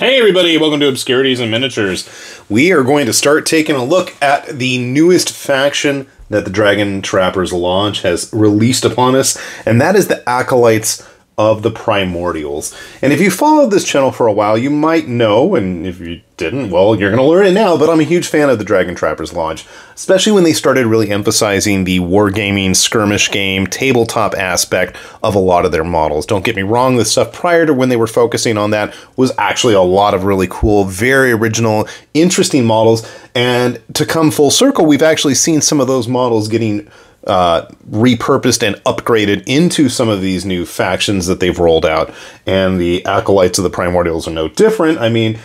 Hey everybody, welcome to Obscurities in Miniatures. We are going to start taking a look at the newest faction that the Dragon Trappers Lodge has released upon us, and that is the Acolytes of the Primordials. And if you followed this channel for a while, you might know, and if you didn't, well, you're going to learn it now, but I'm a huge fan of the Dragon Trappers Lodge, especially when they started really emphasizing the wargaming, skirmish game, tabletop aspect of a lot of their models. Don't get me wrong, the stuff prior to when they were focusing on that was actually a lot of really cool, very original, interesting models, and to come full circle, we've actually seen some of those models getting repurposed and upgraded into some of these new factions that they've rolled out, and the Acolytes of the Primordials are no different. I mean,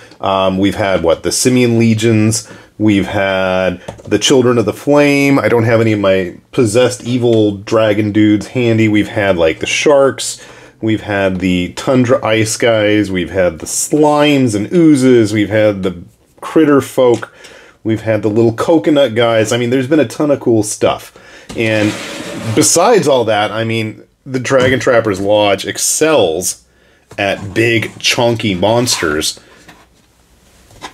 we've had, what, the Simian Legions, we've had the Children of the Flame. I don't have any of my possessed evil dragon dudes handy. We've had, like, the sharks, we've had the tundra ice guys, we've had the slimes and oozes, we've had the critter folk, we've had the little coconut guys. I mean, there's been a ton of cool stuff. And besides all that, I mean, the Dragon Trappers Lodge excels at big, chonky monsters.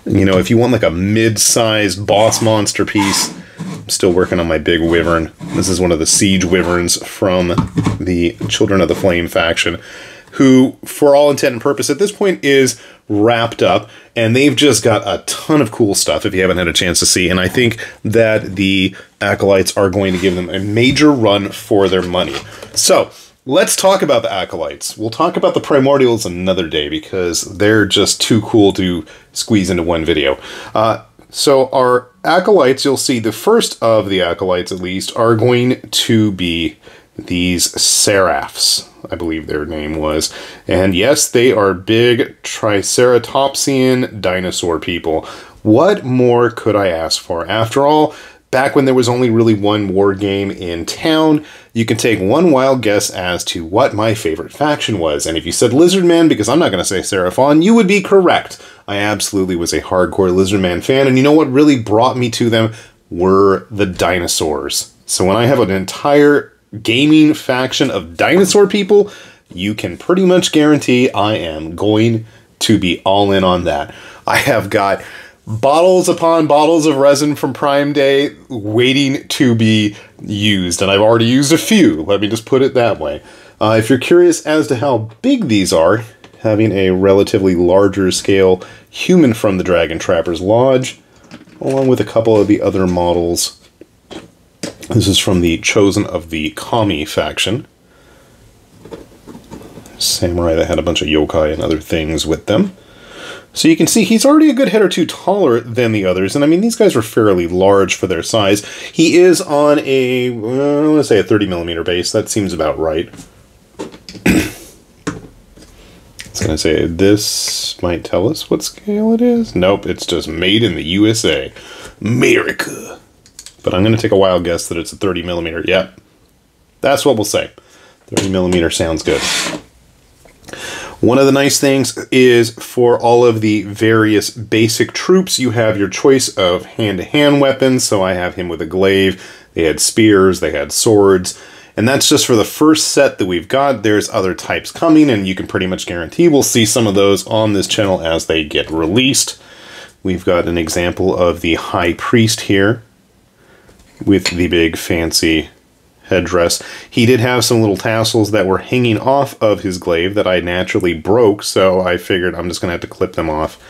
You know, if you want like a mid-sized boss monster piece, I'm still working on my big wyvern. This is one of the Siege Wyverns from the Children of the Flame faction, who, for all intent and purpose at this point, is wrapped up, and they've just got a ton of cool stuff if you haven't had a chance to see, and I think that the Acolytes are going to give them a major run for their money. So, let's talk about the Acolytes. We'll talk about the Primordials another day, because they're just too cool to squeeze into one video. So our Acolytes, you'll see the first of the Acolytes, at least, are going to be these Seraphs, I believe their name was. And yes, they are big Triceratopsian dinosaur people. What more could I ask for? After all, back when there was only really one war game in town, you can take one wild guess as to what my favorite faction was. And if you said Lizardman, because I'm not going to say Seraphon, you would be correct. I absolutely was a hardcore Lizardman fan, and you know what really brought me to them were the dinosaurs. So when I have an entire gaming faction of dinosaur people, you can pretty much guarantee I am going to be all in on that. I have got bottles upon bottles of resin from Prime Day waiting to be used, and I've already used a few, let me just put it that way. If you're curious as to how big these are, having a relatively larger scale human from the Dragon Trappers Lodge, along with a couple of the other models. This is from the Chosen of the Kami faction. Samurai that had a bunch of yokai and other things with them. So you can see he's already a good head or two taller than the others, and I mean, these guys are fairly large for their size. He is on a, I want to say a 30mm base, that seems about right. I was going to say, this might tell us what scale it is? Nope, it's just made in the USA. America. But I'm going to take a wild guess that it's a 30mm. Yep, that's what we'll say. 30mm sounds good. One of the nice things is for all of the various basic troops, you have your choice of hand-to-hand weapons. So I have him with a glaive. They had spears. They had swords. And that's just for the first set that we've got. There's other types coming, and you can pretty much guarantee we'll see some of those on this channel as they get released. We've got an example of the High Priest here, with the big fancy headdress. He did have some little tassels that were hanging off of his glaive that I naturally broke, so I figured I'm just going to have to clip them off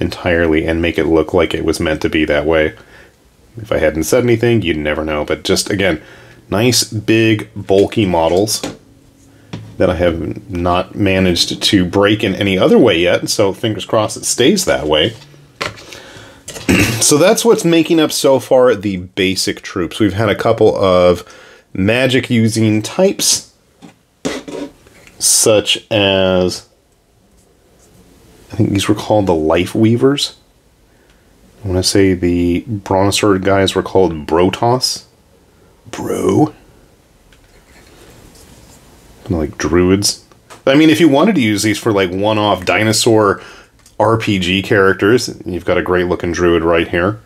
entirely and make it look like it was meant to be that way. If I hadn't said anything, you'd never know, but just, again, nice, big, bulky models that I have not managed to break in any other way yet, so fingers crossed it stays that way. So that's what's making up so far the basic troops. We've had a couple of magic-using types, such as, I think these were called the Life Weavers. I want to say the Brontos guys were called Brotoss. Bro. Kind of like druids. I mean, if you wanted to use these for like one-off dinosaur RPG characters, you've got a great looking druid right here.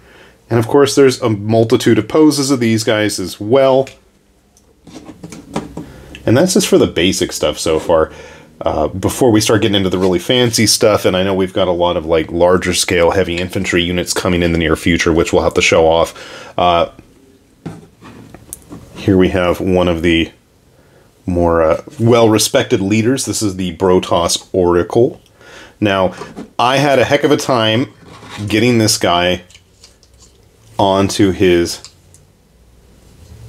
And of course there's a multitude of poses of these guys as well. And that's just for the basic stuff so far. before we start getting into the really fancy stuff, and I know we've got a lot of like larger scale heavy infantry units coming in the near future, which we'll have to show off. Here we have one of the more well-respected leaders. This is the Brotoss Oracle. Now, I had a heck of a time getting this guy onto his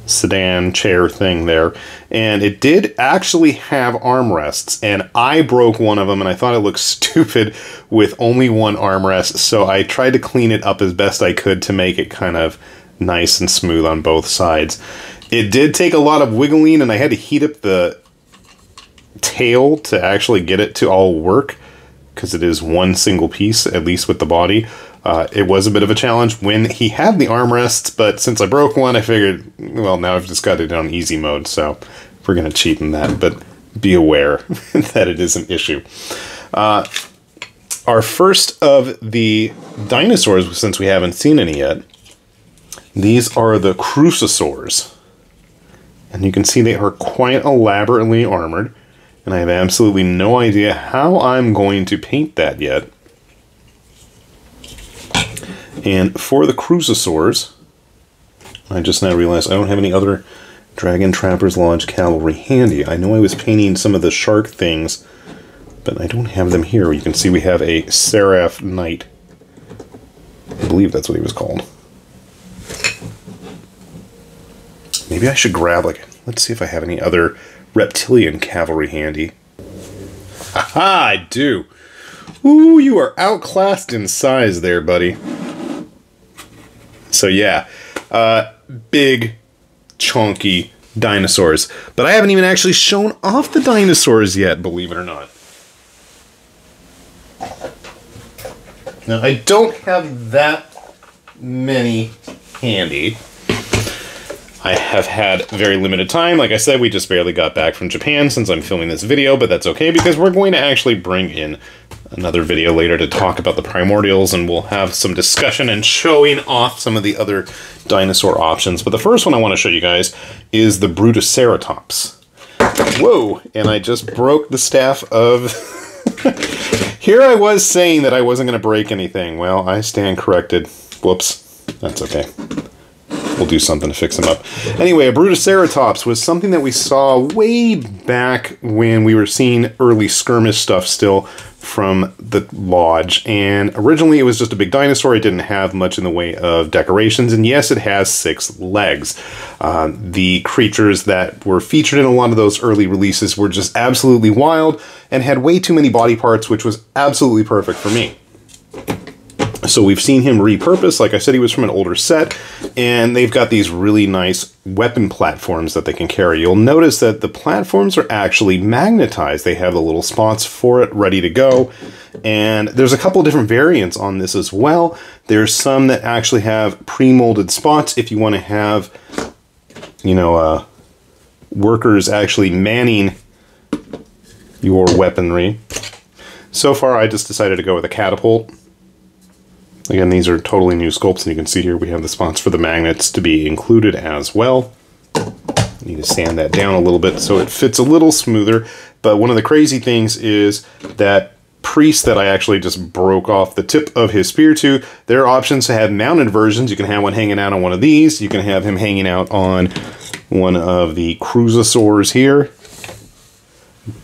sedan chair thing there, and it did actually have armrests, and I broke one of them, and I thought it looked stupid with only one armrest, so I tried to clean it up as best I could to make it kind of nice and smooth on both sides. It did take a lot of wiggling, and I had to heat up the tail to actually get it to all work, because it is one single piece, at least with the body. It was a bit of a challenge when he had the armrests, but since I broke one, I figured, well, now I've just got it on easy mode, so we're going to cheat in that, but be aware that it is an issue. Our first of the dinosaurs, since we haven't seen any yet, these are the Cruosaurs. And you can see they are quite elaborately armored, and I have absolutely no idea how I'm going to paint that yet. And for the Cruosaurs, I just now realized I don't have any other Dragon Trappers Lodge cavalry handy. I know I was painting some of the shark things, but I don't have them here. You can see we have a Seraph Knight. I believe that's what he was called. Maybe I should grab, like, let's see if I have any other reptilian cavalry handy. Aha, I do! Ooh, you are outclassed in size there, buddy. So yeah, big, chunky dinosaurs. But I haven't even actually shown off the dinosaurs yet, believe it or not. Now, I don't have that many handy. I have had very limited time. Like I said, we just barely got back from Japan since I'm filming this video, but that's okay because we're going to actually bring in another video later to talk about the Primordials, and we'll have some discussion and showing off some of the other dinosaur options. But the first one I want to show you guys is the Brutoceratops. Whoa! And I just broke the staff of... Here I was saying that I wasn't going to break anything. Well, I stand corrected. Whoops. That's okay. We'll do something to fix them up. Anyway, a Brutoceratops was something that we saw way back when we were seeing early skirmish stuff still from the lodge, and originally it was just a big dinosaur. It didn't have much in the way of decorations, and yes, it has 6 legs. The creatures that were featured in a lot of those early releases were just absolutely wild and had way too many body parts, which was absolutely perfect for me. So we've seen him repurposed. Like I said, he was from an older set, and they've got these really nice weapon platforms that they can carry. You'll notice that the platforms are actually magnetized. They have the little spots for it ready to go, and there's a couple of different variants on this as well. There's some that actually have pre-molded spots if you want to have, you know, workers actually manning your weaponry. So far, I just decided to go with a catapult. Again, these are totally new sculpts, and you can see here we have the spots for the magnets to be included as well. Need to sand that down a little bit so it fits a little smoother. But one of the crazy things is that priest that I actually just broke off the tip of his spear to, there are options to have mounted versions. You can have one hanging out on one of these. You can have him hanging out on one of the Cruosaurs here.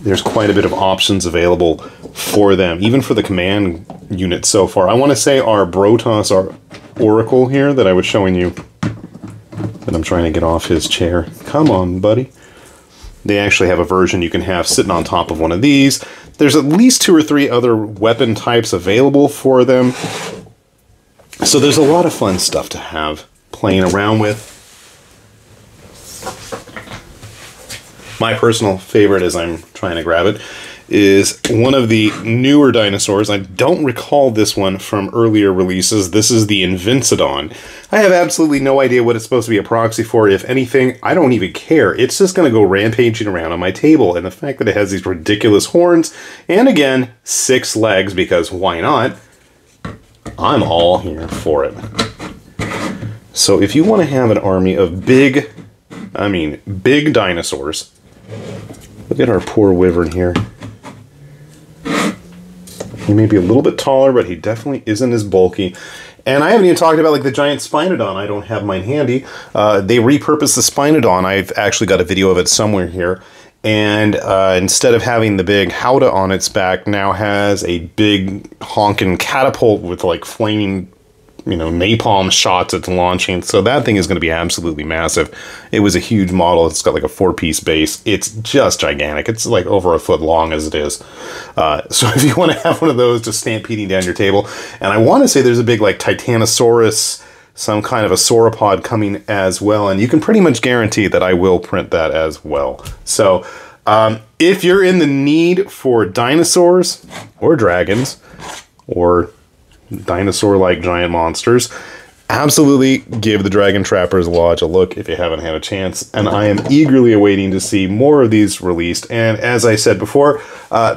There's quite a bit of options available for them, even for the command unit so far. I want to say our Brotoss, our Oracle here that I was showing you, that I'm trying to get off his chair. Come on, buddy. They actually have a version you can have sitting on top of one of these. There's at least 2 or 3 other weapon types available for them. So there's a lot of fun stuff to have playing around with. My personal favorite, as I'm trying to grab it, is one of the newer dinosaurs. I don't recall this one from earlier releases. This is the Invincedon. I have absolutely no idea what it's supposed to be a proxy for. If anything, I don't even care. It's just going to go rampaging around on my table. And the fact that it has these ridiculous horns, and again, 6 legs, because why not? I'm all here for it. So if you want to have an army of big, big dinosaurs, look at our poor wyvern here. He may be a little bit taller, but he definitely isn't as bulky. And I haven't even talked about, like, the giant Spinodon. I don't have mine handy. They repurposed the Spinodon. I've actually got a video of it somewhere here. And instead of having the big howdah on its back, now has a big honkin' catapult with, like, flaming, you know, napalm shots it's launching. So that thing is going to be absolutely massive. It was a huge model. It's got like a 4-piece base. It's just gigantic. It's like over a foot long as it is. So if you want to have one of those just stampeding down your table, and I want to say there's a big like Titanosaurus, some kind of a sauropod coming as well. And you can pretty much guarantee that I will print that as well. So if you're in the need for dinosaurs or dragons or dinosaur-like giant monsters, absolutely give the Dragon Trappers Lodge a look if you haven't had a chance, and I am eagerly awaiting to see more of these released. And as I said before,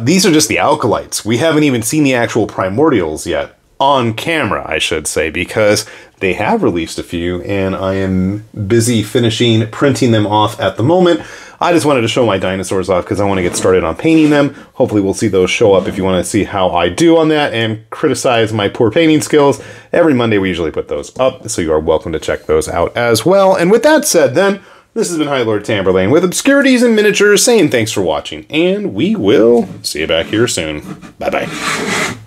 these are just the Acolytes. We haven't even seen the actual Primordials yet on camera, I should say, because they have released a few and I am busy finishing printing them off at the moment. I just wanted to show my dinosaurs off because I want to get started on painting them. Hopefully we'll see those show up if you want to see how I do on that and criticize my poor painting skills. Every Monday we usually put those up, so you are welcome to check those out as well. And with that said then, this has been High Lord Tamburlaine with Obscurities in Miniature saying thanks for watching, and we will see you back here soon. Bye-bye.